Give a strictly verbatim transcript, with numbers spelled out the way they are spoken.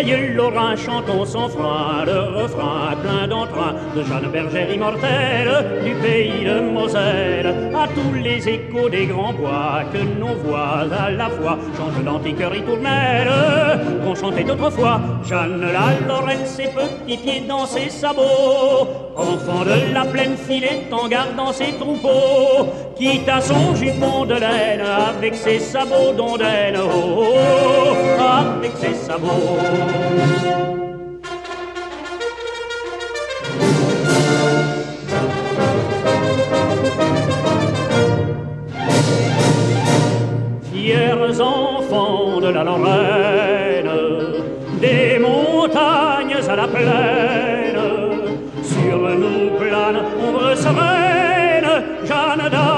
Loyal Lorrain, chantons sans froid le refrain plein d'entrain de Jeanne Bergère immortelle du pays de Moselle. À tous les échos des grands bois que nos voix à la fois chantent l'antique ritournelle qu'on chantait autrefois. Jeanne la Lorraine, ses petits pieds dans ses sabots, enfant de la plaine filait en gardant ses troupeaux, quitte à son jupon de laine avec ses sabots d'ondaine, oh, oh, oh, avec ses sabots. Fiers enfants de la Lorraine, des montagnes à la plaine, sur nous plane ombre sereine, Jeanne d'Arc.